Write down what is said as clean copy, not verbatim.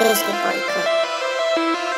Biscuit Boy Cook.